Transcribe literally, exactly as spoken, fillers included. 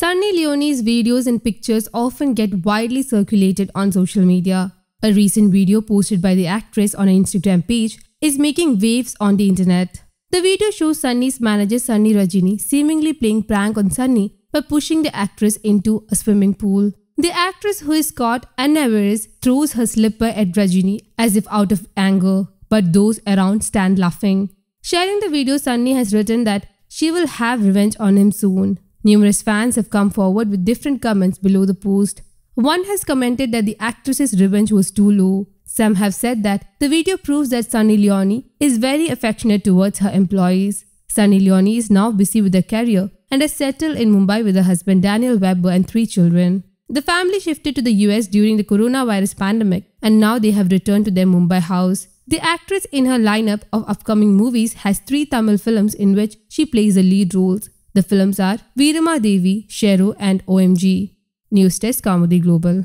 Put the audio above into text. Sunny Leone's videos and pictures often get widely circulated on social media. A recent video posted by the actress on her Instagram page is making waves on the internet. The video shows Sunny's manager Sunny Rajini seemingly playing prank on Sunny by pushing the actress into a swimming pool. The actress, who is caught unawares, throws her slipper at Rajini as if out of anger, but those around stand laughing. Sharing the video, Sunny has written that she will have revenge on him soon. Numerous fans have come forward with different comments below the post. One has commented that the actress's revenge was too low. Some have said that the video proves that Sunny Leone is very affectionate towards her employees. Sunny Leone is now busy with her career and has settled in Mumbai with her husband Daniel Webber and three children. The family shifted to the U S during the coronavirus pandemic, and now they have returned to their Mumbai house. The actress, in her lineup of upcoming movies, has three Tamil films in which she plays the lead roles. The films are Veeramadevi, Shero and O M G. News Desk, Kaumudy Global.